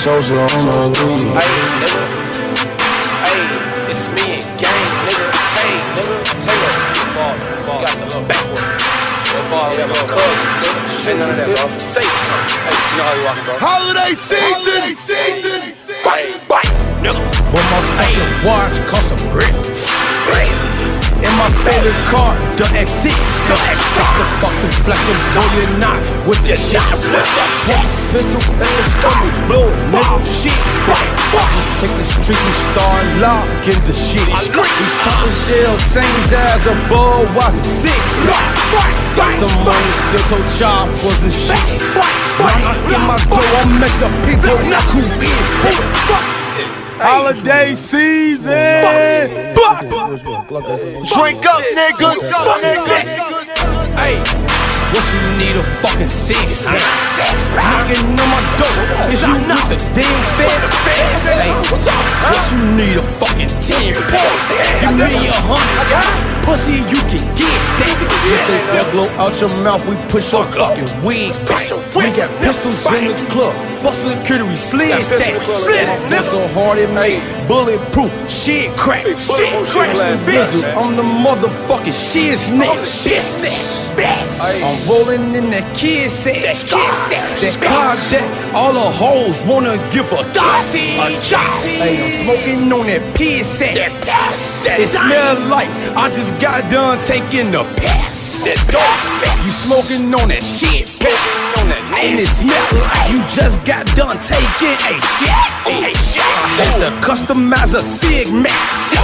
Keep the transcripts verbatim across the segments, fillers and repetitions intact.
Soldier on my way. Hey, it's me and gang, nigga. Tay, nigga. Taylor. Fall, fall. Got the backward. Fall, yeah, fall. Cuz, nigga. Ain't none of that, bro. Say something. Hey, you know how you walking, bro. Holiday season. Holiday season. Bite, bite, nigga. But my fucking watch cost a brick. In my favorite car, the X six. The X six. The fucking flexes, go you're not with the shot. Pencil in the stomach, blow it, nigga. Shit, take the streets and start locking the shit. These poppin' shells, same as a bull, was it six? Got some money, still told chop was a shit. When I get my dough, I make the people not who is. Holiday season. Fuck. Drink up, nigga. Hey, what you need a fucking six? Nigga, knocking on my door. Is you not the damn fast? Hey, what's up? What you need a fucking ten? Give me a hundred. Pussy, you can get that. You say that blow out your mouth, we push your fucking wig back. We got pistols in the club, for security we slid that. That's so hard it made bulletproof, shit crack, shit crack. I'm the motherfucking shiz nigga, shiz bitch. I'm rolling in that kid set, that car that all the hoes wanna give a dotty. Hey, I'm smoking on that piss set, it smell like I just got done taking the piss. That dog, you smoking on that shit, smoking on that, and it smell like you just got done taking a shit. A shit. I had to customize a Sig Max,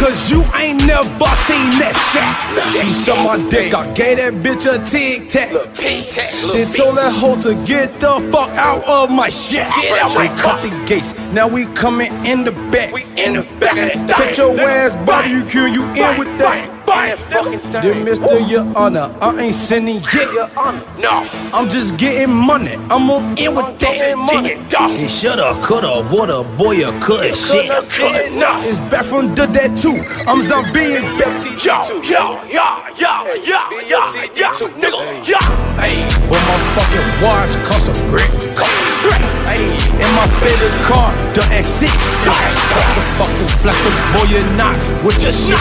cause you ain't never seen that shit. She saw my dick, I gave that bitch a tic tac. Then told that hoe to get the fuck out of my shit. We cut the gates, now we coming in the back. We in the back of that. Catch your ass barbecue, you in with that. Dear Mister, Ooh. Your Honor, I ain't sinning yet. Your Honor, no, I'm just getting money. I'm on in with that money. He shoulda, coulda, woulda, boy, or coulda, shit. Coulda, coulda, nah. It's back from the dead too. I'm zombie and Betty. Yo, yo, yo, yo, yo, yo, yo, nigga, yo. Hey, but my fucking watch cost a brick. Hey, in my favorite car, the X six. The fucking flexes, boy, you're not with your shit.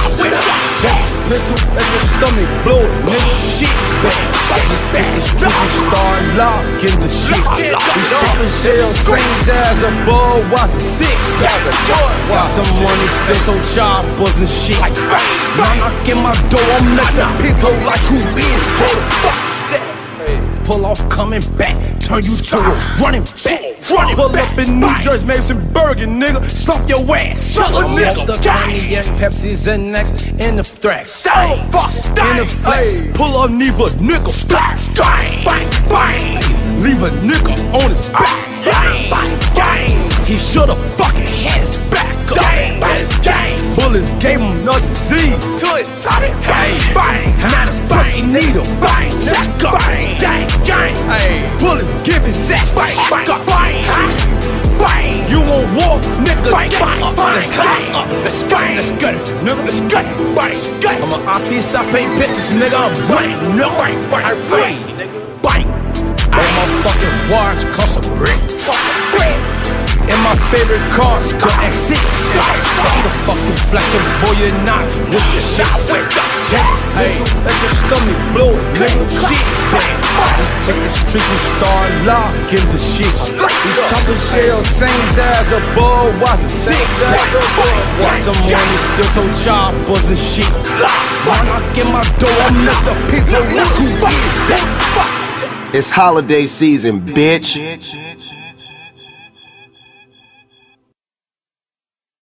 Pistol in your stomach, blow it, nigga, shit. Just take the streets and start locking the shit. These poppin' shells, same as a bull, was it six? Got some money, still so choppers and shit. Now knock in my door, I'm not the people like who is. Who the fuck is that? Pull off, coming back, turn you to a running back. Run Pull back, up in New Jersey, Mason Bergen, nigga. Slump your ass, shut up, nigga. The Cognac, Pepsi's and X in the thrash. Oh, fuck, in the flex. Pull up, leave a nickel. Splash, bang, bang, bang. Leave a nickel on his back. Bang, bang, bang. He shoulda fucking had his back up. Bang, bang, bullets gave him nuts and Z's to his tummy. Bang, bang. Now this pussy need him. Bang, check up. Bang, gang, gang. Ay, bullets giving sex. Bang, bang, bang. Bang. You won't walk, nigga. Bang, bang, bang, let's get it up. Let's get it. Let's get it. Nigga, let's get it. Let's get it. I'm an artist, I paint pictures, nigga. I'm right, no, right, right, I rain, nigga. Bang. All my fucking watch cost a brick. In my favorite cars, the X six. The fucking flexing, boy, you're not with the shit. Hey, let your stomach blow it, nigga. Shit. Let's take the streets and start locking the shit. These choppin' shells, same as a bull, was it six? Want some money, still so choppers and shit. Why not get my door? I'm not the people, look who is that. It's holiday season, bitch.